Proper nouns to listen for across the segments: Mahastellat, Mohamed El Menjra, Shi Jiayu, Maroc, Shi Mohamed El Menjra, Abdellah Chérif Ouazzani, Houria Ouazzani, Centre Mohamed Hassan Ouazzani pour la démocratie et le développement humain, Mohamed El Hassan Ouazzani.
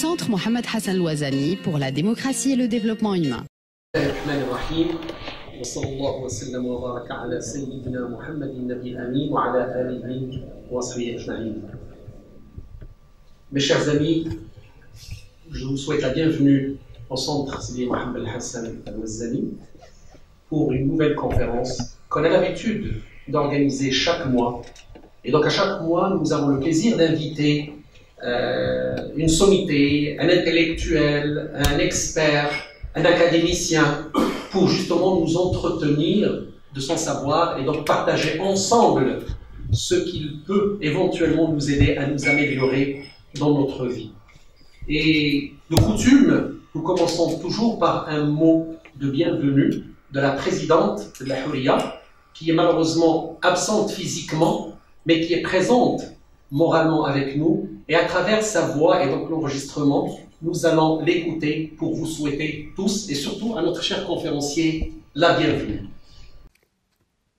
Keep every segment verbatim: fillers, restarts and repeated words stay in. Centre Mohamed Hassan Ouazzani pour la démocratie et le développement humain. وصلى الله وسلم وبارك على سيدنا محمد النبي الأمين وعلى آله وصحبه أجمعين. Mes chers amis, je vous souhaite la bienvenue au Centre Mohamed Hassan Ouazzani pour une nouvelle conférence qu'on a l'habitude d'organiser chaque mois. Et donc à chaque mois, nous avons le plaisir d'inviter euh, une sommité, un intellectuel, un expert, un académicien, pour justement nous entretenir de son savoir et donc partager ensemble ce qu'il peut éventuellement nous aider à nous améliorer dans notre vie. Et de coutume, nous commençons toujours par un mot de bienvenue de la présidente de la Houria, qui est malheureusement absente physiquement, mais qui est présente moralement avec nous, et à travers sa voix et donc l'enregistrement, nous allons l'écouter pour vous souhaiter tous et surtout à notre cher conférencier la bienvenue.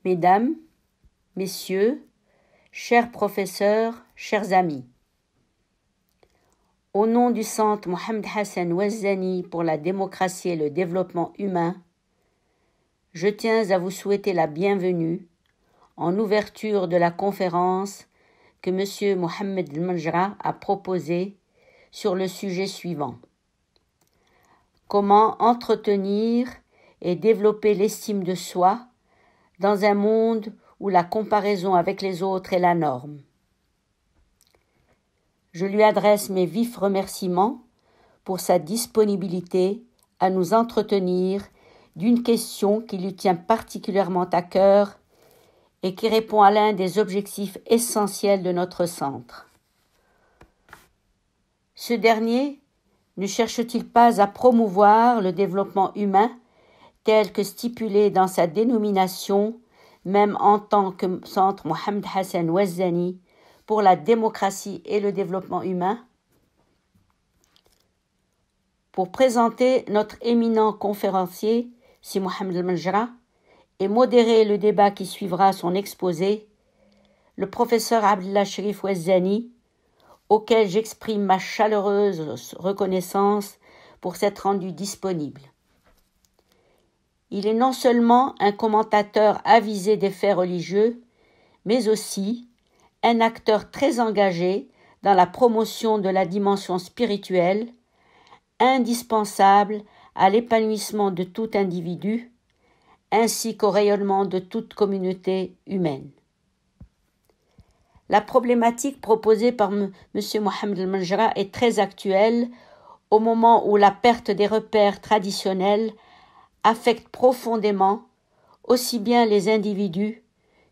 Mesdames, Messieurs, chers professeurs, chers amis, au nom du Centre Mohamed Hassan Ouazzani pour la démocratie et le développement humain, je tiens à vous souhaiter la bienvenue en ouverture de la conférence que M. Mohamed El Menjra a proposée sur le sujet suivant. Comment entretenir et développer l'estime de soi dans un monde où la comparaison avec les autres est la norme. Je lui adresse mes vifs remerciements pour sa disponibilité à nous entretenir d'une question qui lui tient particulièrement à cœur et qui répond à l'un des objectifs essentiels de notre centre. Ce dernier ne cherche-t-il pas à promouvoir le développement humain tel que stipulé dans sa dénomination, même en tant que Centre Mohamed Hassan Ouazzani pour la démocratie et le développement humain? Pour présenter notre éminent conférencier, Shi Mohamed El Menjra, et modérer le débat qui suivra son exposé, le professeur Abdellah Chérif Ouazzani, auquel j'exprime ma chaleureuse reconnaissance pour s'être rendu disponible. Il est non seulement un commentateur avisé des faits religieux, mais aussi un acteur très engagé dans la promotion de la dimension spirituelle, indispensable à l'épanouissement de tout individu, ainsi qu'au rayonnement de toute communauté humaine. La problématique proposée par M. Mohamed El Menjra est très actuelle au moment où la perte des repères traditionnels affecte profondément aussi bien les individus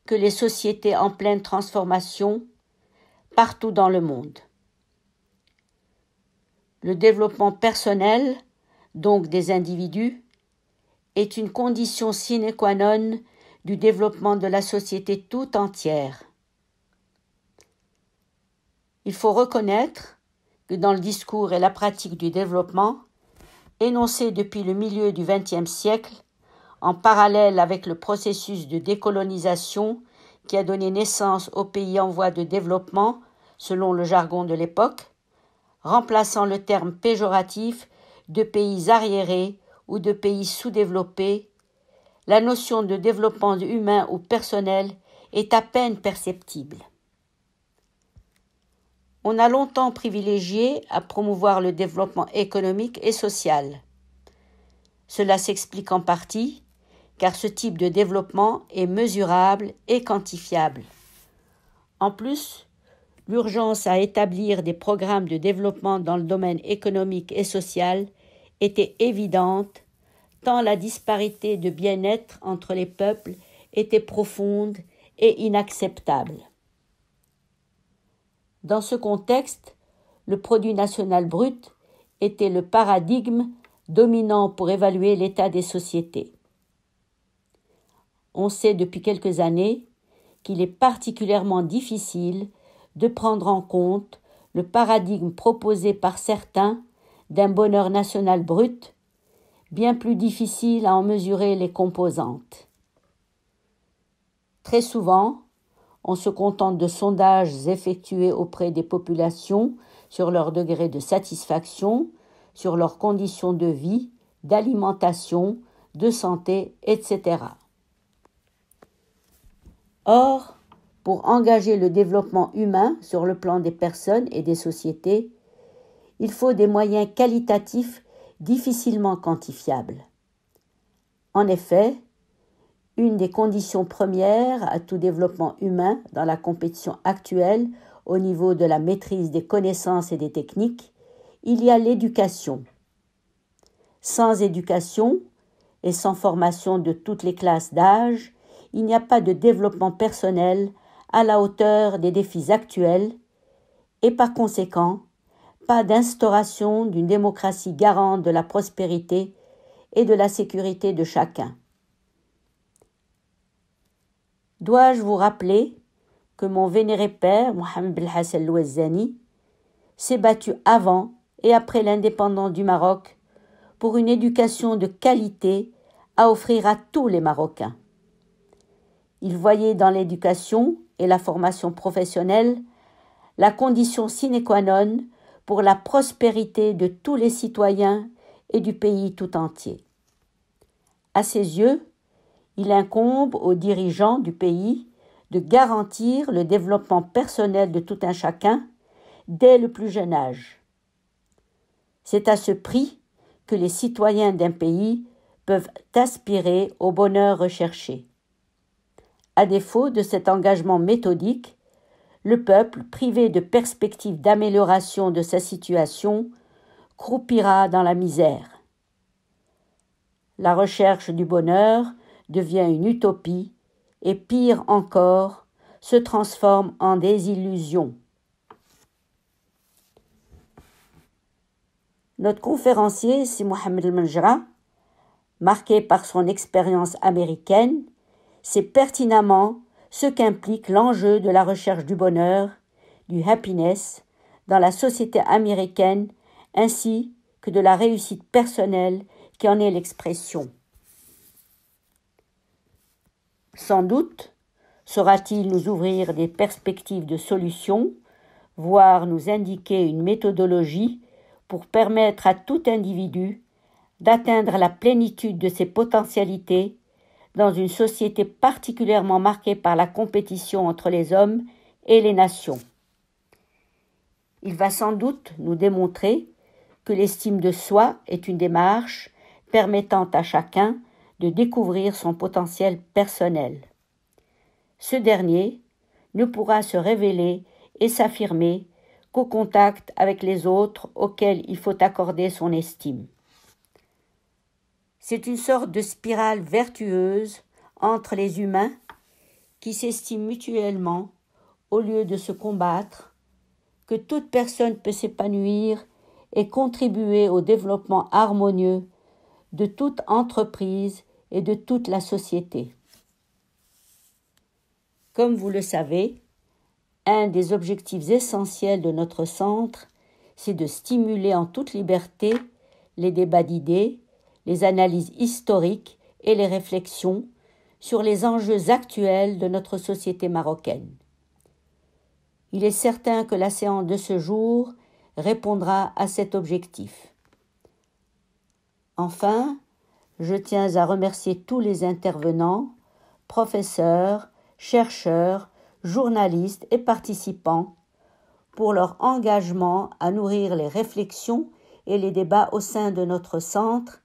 que les sociétés en pleine transformation partout dans le monde. Le développement personnel, donc des individus, est une condition sine qua non du développement de la société tout entière. Il faut reconnaître que dans le discours et la pratique du développement, énoncés depuis le milieu du vingtième siècle, en parallèle avec le processus de décolonisation qui a donné naissance aux pays en voie de développement, selon le jargon de l'époque, remplaçant le terme péjoratif de pays arriérés ou de pays sous-développés, la notion de développement humain ou personnel est à peine perceptible. On a longtemps privilégié à promouvoir le développement économique et social. Cela s'explique en partie, car ce type de développement est mesurable et quantifiable. En plus, l'urgence à établir des programmes de développement dans le domaine économique et social était évidente, tant la disparité de bien-être entre les peuples était profonde et inacceptable. Dans ce contexte, le produit national brut était le paradigme dominant pour évaluer l'état des sociétés. On sait depuis quelques années qu'il est particulièrement difficile de prendre en compte le paradigme proposé par certains d'un bonheur national brut, bien plus difficile à en mesurer les composantes. Très souvent, on se contente de sondages effectués auprès des populations sur leur degré de satisfaction, sur leurs conditions de vie, d'alimentation, de santé, et cetera. Or, pour engager le développement humain sur le plan des personnes et des sociétés, il faut des moyens qualitatifs difficilement quantifiables. En effet, une des conditions premières à tout développement humain dans la compétition actuelle au niveau de la maîtrise des connaissances et des techniques, il y a l'éducation. Sans éducation et sans formation de toutes les classes d'âge, il n'y a pas de développement personnel à la hauteur des défis actuels et par conséquent, pas d'instauration d'une démocratie garante de la prospérité et de la sécurité de chacun. Dois-je vous rappeler que mon vénéré père, Mohamed El Hassan Ouazzani, s'est battu avant et après l'indépendance du Maroc pour une éducation de qualité à offrir à tous les Marocains. Il voyait dans l'éducation et la formation professionnelle la condition sine qua non pour la prospérité de tous les citoyens et du pays tout entier. À ses yeux, il incombe aux dirigeants du pays de garantir le développement personnel de tout un chacun dès le plus jeune âge. C'est à ce prix que les citoyens d'un pays peuvent aspirer au bonheur recherché. À défaut de cet engagement méthodique, le peuple, privé de perspectives d'amélioration de sa situation, croupira dans la misère. La recherche du bonheur devient une utopie et pire encore, se transforme en désillusion. Notre conférencier, Shi Mohamed El Menjra, marqué par son expérience américaine, sait pertinemment ce qu'implique l'enjeu de la recherche du bonheur, du happiness, dans la société américaine, ainsi que de la réussite personnelle qui en est l'expression. Sans doute saura-t-il nous ouvrir des perspectives de solutions, voire nous indiquer une méthodologie pour permettre à tout individu d'atteindre la plénitude de ses potentialités dans une société particulièrement marquée par la compétition entre les hommes et les nations. Il va sans doute nous démontrer que l'estime de soi est une démarche permettant à chacun de découvrir son potentiel personnel. Ce dernier ne pourra se révéler et s'affirmer qu'au contact avec les autres auxquels il faut accorder son estime. C'est une sorte de spirale vertueuse entre les humains qui s'estiment mutuellement au lieu de se combattre, que toute personne peut s'épanouir et contribuer au développement harmonieux de toute entreprise et de toute la société. Comme vous le savez, un des objectifs essentiels de notre centre, c'est de stimuler en toute liberté les débats d'idées, les analyses historiques et les réflexions sur les enjeux actuels de notre société marocaine. Il est certain que la séance de ce jour répondra à cet objectif. Enfin, je tiens à remercier tous les intervenants, professeurs, chercheurs, journalistes et participants pour leur engagement à nourrir les réflexions et les débats au sein de notre centre,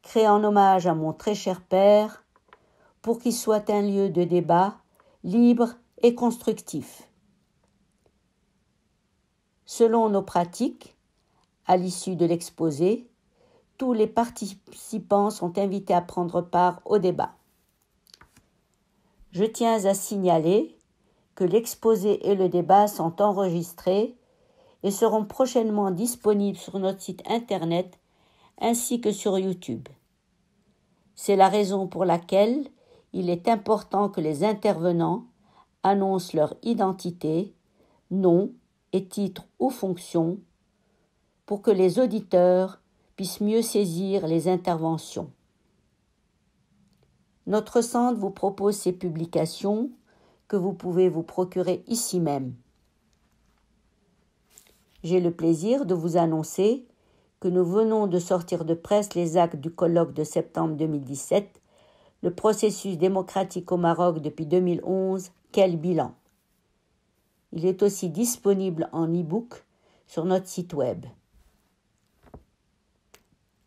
créé en hommage à mon très cher père, pour qu'il soit un lieu de débat libre et constructif. Selon nos pratiques, à l'issue de l'exposé, tous les participants sont invités à prendre part au débat. Je tiens à signaler que l'exposé et le débat sont enregistrés et seront prochainement disponibles sur notre site internet ainsi que sur YouTube. C'est la raison pour laquelle il est important que les intervenants annoncent leur identité, nom et titre ou fonction pour que les auditeurs puissent mieux saisir les interventions. Notre centre vous propose ces publications que vous pouvez vous procurer ici même. J'ai le plaisir de vous annoncer que nous venons de sortir de presse les actes du colloque de septembre deux mille dix-sept, le processus démocratique au Maroc depuis deux mille onze, quel bilan? Il est aussi disponible en e-book sur notre site web.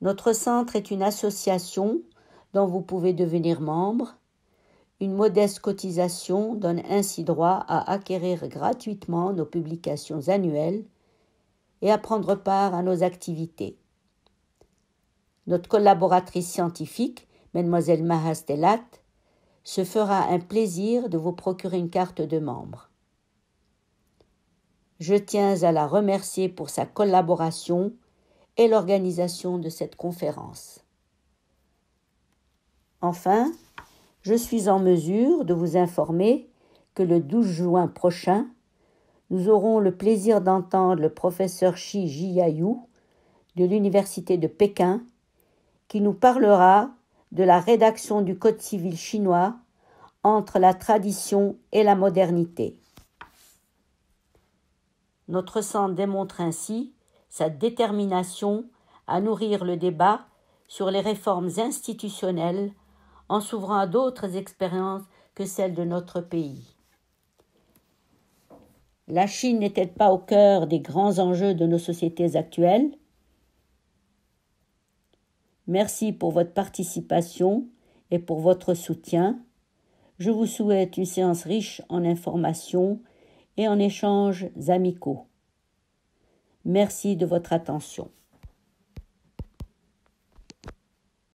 Notre centre est une association dont vous pouvez devenir membre. Une modeste cotisation donne ainsi droit à acquérir gratuitement nos publications annuelles et à prendre part à nos activités. Notre collaboratrice scientifique, Mademoiselle Mahastellat, se fera un plaisir de vous procurer une carte de membre. Je tiens à la remercier pour sa collaboration et l'organisation de cette conférence. Enfin, je suis en mesure de vous informer que le douze juin prochain, nous aurons le plaisir d'entendre le professeur Shi Jiayu de l'Université de Pékin qui nous parlera de la rédaction du Code civil chinois entre la tradition et la modernité. Notre centre démontre ainsi sa détermination à nourrir le débat sur les réformes institutionnelles en s'ouvrant à d'autres expériences que celles de notre pays. La Chine n'est-elle pas au cœur des grands enjeux de nos sociétés actuelles? Merci pour votre participation et pour votre soutien. Je vous souhaite une séance riche en informations et en échanges amicaux. Merci de votre attention.